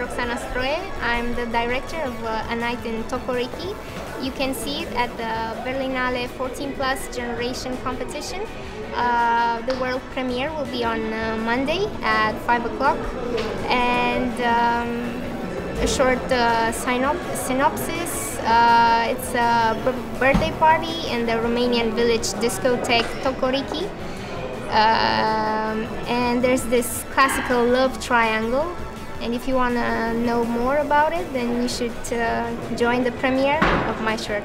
Roxana Stroe. I'm the director of A Night in Tokoriki. You can see it at the Berlinale 14+ Generation competition. The world premiere will be on Monday at 5 o'clock, and a short synopsis. It's a birthday party in the Romanian village discotheque Tokoriki. And there's this classical love triangle, and if you want to know more about it, then you should join the premiere of my short.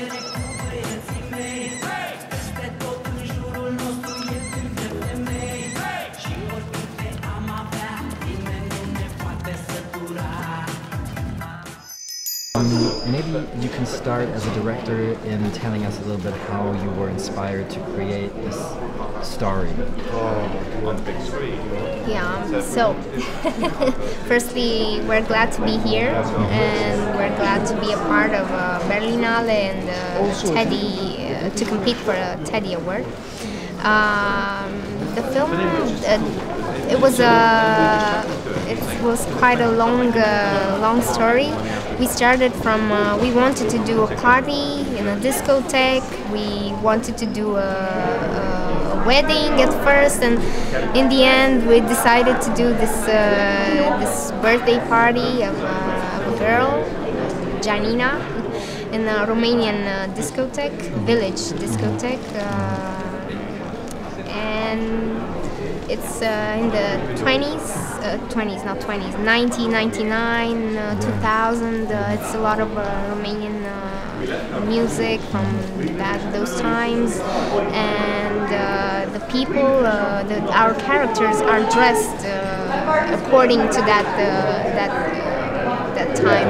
cu băieții mei. Peste tot în jurul nostru e timp de femei. Și oricâte am avea, nimeni nu ne poate sătura. Maybe you can start as a director in telling us a little bit how you were inspired to create this story. On the big screen. Yeah, so firstly, we're glad to be here, and we're glad to be a part of Berlinale and to compete for a Teddy Award. The film, it was quite a long story. We started from we wanted to do a party in a discotheque. We wanted to do a wedding at first, and in the end we decided to do this this birthday party of a girl, Geanina, in a Romanian discotheque, village discotheque, and it's in the 1999, 2000. It's a lot of Romanian music from those times, and the people, our characters are dressed according to that time.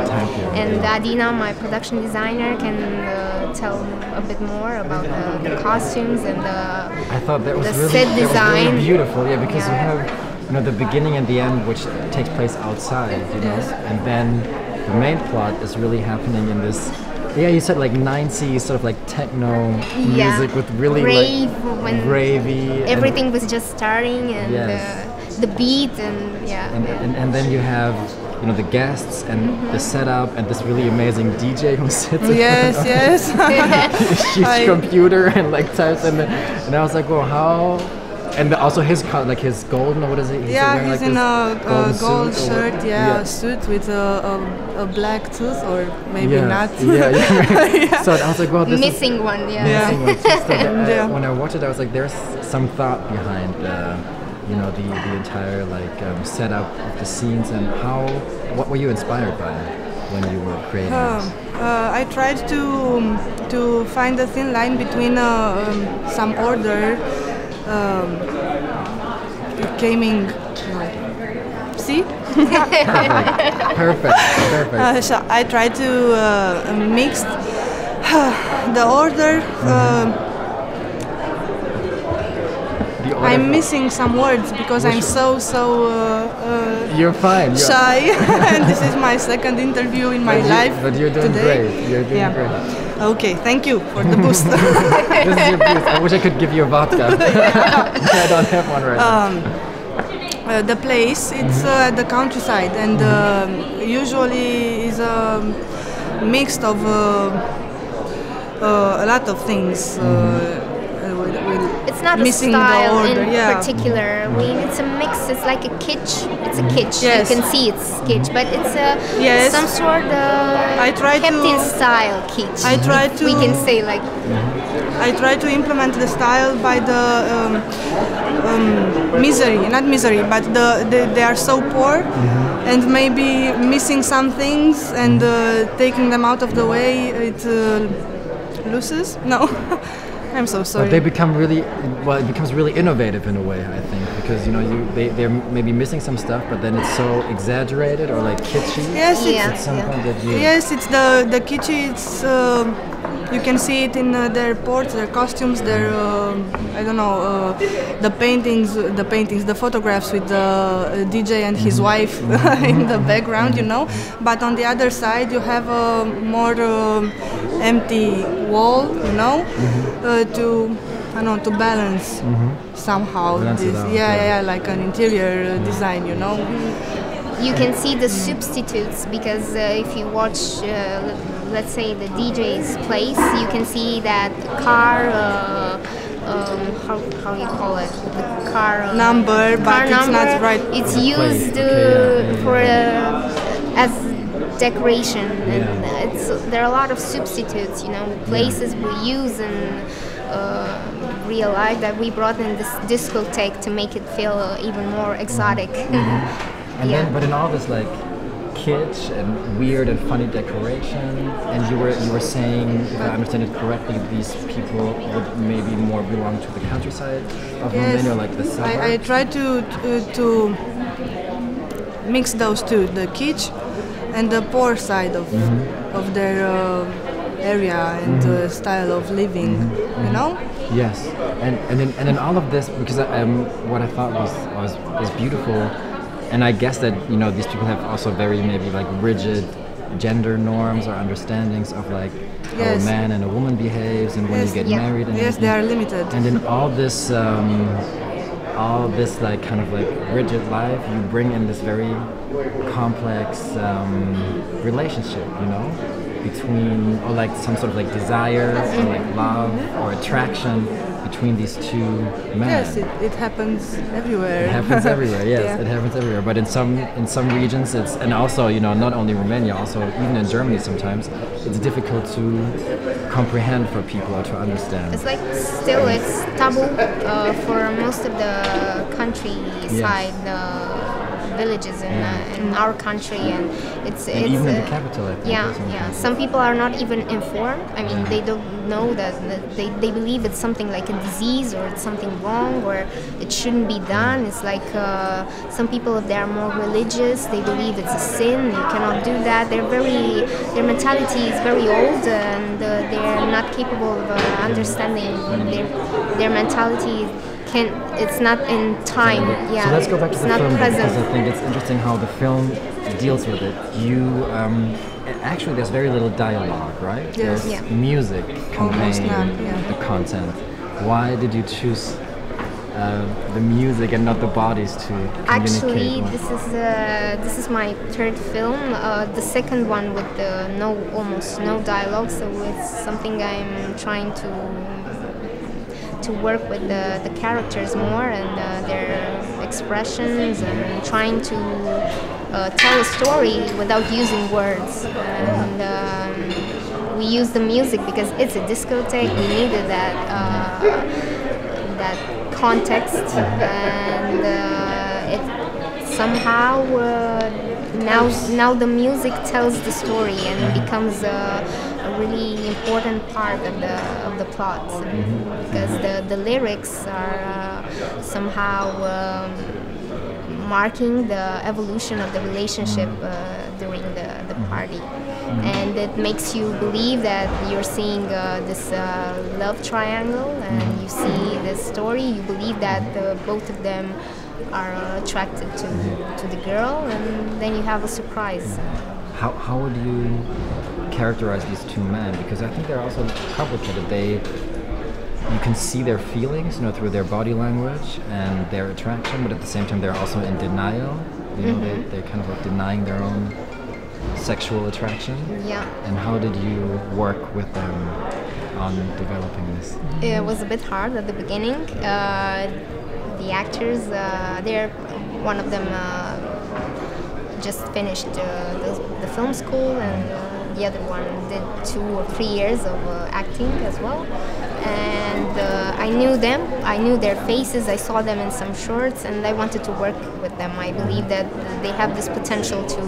And Adina, my production designer, can tell a bit more about the costumes and the, I thought that was the really, set design. Really beautiful, yeah, because yeah. You have, you know, the beginning and the end, which takes place outside, you know, and then the main plot is really happening in this. Yeah, you said like 90s, sort of like techno music, yeah, with really ravey. Everything was just starting, and yes, the beat, and yeah. And then you have, you know, the guests and the setup and this really amazing DJ who sits on a huge computer and like types, and I was like, well, how? And also his golden, what is it? He's he's in a gold shirt, suit with a black tooth, or maybe not. So I was like, well, this missing one. So when I watched it, I was like, there's some thought behind you know, the entire setup of the scenes, and what were you inspired by when you were creating this? I tried to find a thin line between some order, gaming. See? Perfect. So I tried to mix the order. I'm missing some words because I'm so You're fine. Shy. And this is my second interview in my life. But you're doing great. You're doing great. Okay, thank you for the boost. This is your boost. I wish I could give you a vodka. I don't have one right now. The place, it's the countryside, and usually is a mix of a lot of things. It's not a style in particular. It's a mix. It's like a kitsch. It's a kitsch. Yes. You can see it's kitsch, but it's a some sort of kept in style kitsch. We can say like. I try to implement the style by the they are so poor, and maybe missing some things, and taking them out of the way, it loses. I'm so sorry. But they become really, well, it becomes really innovative in a way, I think, because you know they're maybe missing some stuff, but then it's so exaggerated or like kitschy. Yes, yeah. It's something that you. Yes, it's the kitschy. It's you can see it in their ports, their costumes, their I don't know, the paintings, the photographs with the DJ and his wife in the background, you know. But on the other side, you have a more empty wall, you know, to I don't know, to balance somehow. Balance this, yeah, like an interior design, you know. You can see the substitutes because if you watch, let's say, the DJ's place, you can see that car, how you call it, the car number, but it's not right. It's used for as decoration, and there are a lot of substitutes. You know, the places we use and. Real life that we brought in this discotheque to make it feel even more exotic. And then, but in all this like kitsch and weird and funny decoration, and you were saying, if I understand it correctly, these people would maybe more belong to the countryside of Romania, like the suburbs. I tried to mix those two, the kitsch and the poor side of their. Area and style of living, you know. Yes, and in all of this, because what I thought was beautiful, and I guess that you know these people have also very maybe like rigid gender norms or understandings of like how a man and a woman behaves and when you get married. And they are limited. And in all this like kind of like rigid life, you bring in this very complex relationship, you know. Between, or like some sort of like desire or like love or attraction between these two men. Yes, it happens everywhere. It happens everywhere. Yes, it happens everywhere. But in some regions, it's and also you know not only Romania, also even in Germany sometimes it's difficult to comprehend for people or to understand. It's like still it's taboo for most of the countryside. Villages in our country, and it's even in the capital. I think, some people are not even informed. I mean, they don't know that they believe it's something like a disease or it's something wrong or it shouldn't be done. It's like some people, if they are more religious, they believe it's a sin. You cannot do that. Their mentality is very old, and they are not capable of understanding their mentality. It's not in time. So let's go back to the film because I think it's interesting how the film deals with it. Actually, there's very little dialogue, right? Yes. There's music conveying the content. Why did you choose the music and not the bodies to communicate? Actually, this is my third film. The second one with the almost no dialogue, so it's something I'm trying to work with the characters more and their expressions and trying to tell a story without using words. And we use the music because it's a discotheque. We needed that context, and it somehow now the music tells the story and becomes a really important part of the plot, because the lyrics are somehow marking the evolution of the relationship during the party, and it makes you believe that you're seeing this love triangle, and you see this story. You believe that both of them are attracted to the girl, and then you have a surprise. How would you characterize these two men? Because I think they're also complicated. You can see their feelings, you know, through their body language and their attraction, but at the same time they're also in denial. You know, they're kind of like denying their own sexual attraction. Yeah. And how did you work with them on developing this? It was a bit hard at the beginning. The actors, one of them just finished the film school, and the other one did 2 or 3 years of acting as well. And I knew them, I knew their faces, I saw them in some shorts, and I wanted to work with them. I believe that they have this potential to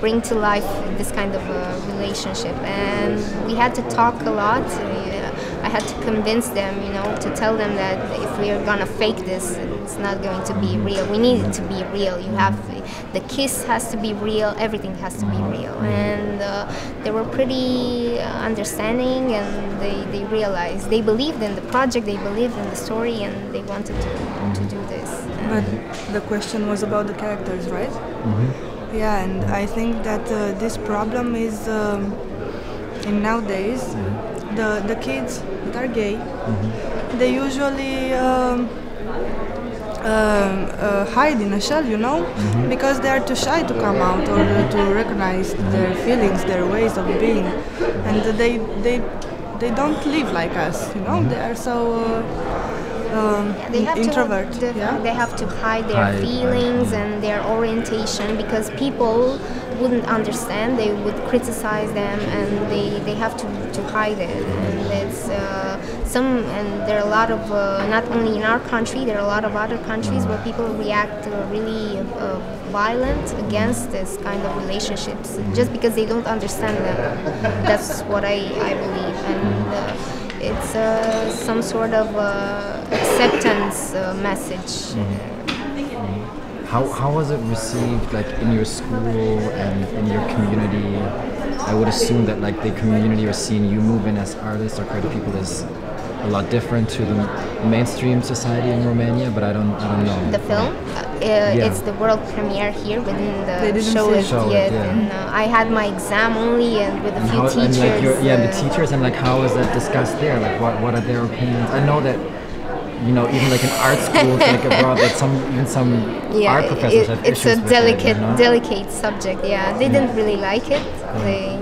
bring to life this kind of relationship. And we had to talk a lot. I had to convince them, you know, to tell them that if we are gonna fake this, it's not going to be real. We need it to be real. You have the kiss has to be real. Everything has to be real. And they were pretty understanding, and they realized, they believed in the project, they believed in the story, and they wanted to do this. But the question was about the characters, right? Mm-hmm. Yeah, and I think that this problem is in nowadays. Mm-hmm. The kids that are gay, mm-hmm. they usually hide in a shell, you know, mm-hmm. because they are too shy to come out or to recognize their feelings, their ways of being, and they don't live like us, you know. Mm-hmm. They are so introvert. They have to hide their feelings and their orientation, because people wouldn't understand, they would criticize them, and they have to hide it. And there's there are a lot of, not only in our country, there are a lot of other countries where people react really violent against this kind of relationships, just because they don't understand them. That's what I believe. And it's some sort of acceptance message. How was it received, like, in your school and in your community? I would assume that, like, the community was seeing you move in as artists or creative people as a lot different to the mainstream society in Romania, but I don't know. The film, it's the world premiere here within the show. And I had my exam only, and with a few teachers. And, like, the teachers, and like, how is that discussed there? Like, what are their opinions? I know that, you know, even like in art schools, like abroad, like some art professors have issues with it. It's a delicate subject. Yeah, they didn't really like it. They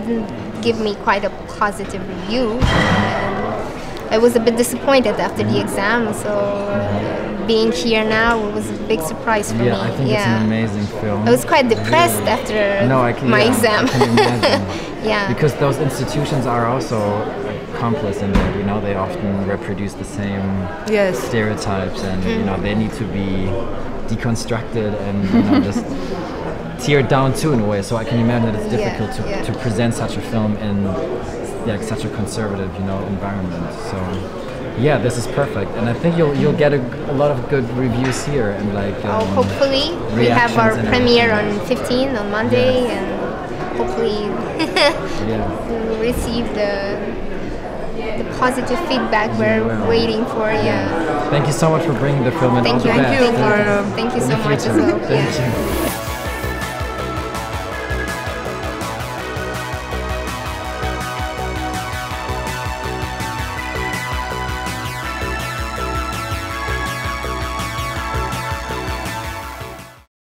didn't give me quite a positive review. And I was a bit disappointed after the exam. So being here now, it was a big surprise for me. I think it's an amazing film. I was quite depressed after my exam. I can imagine. Because those institutions are also accomplice in that, you know, they often reproduce the same stereotypes, and you know, they need to be deconstructed and, you know, just teared down too in a way. So I can imagine that it's difficult to present such a film in like such a conservative, you know, environment. So yeah, this is perfect, and I think you'll get a lot of good reviews here, and like hopefully we have our premiere on 15 on Monday, and hopefully we'll receive the positive feedback we're waiting for. Thank you so much for bringing the film, and thank you so much as well. Thank you.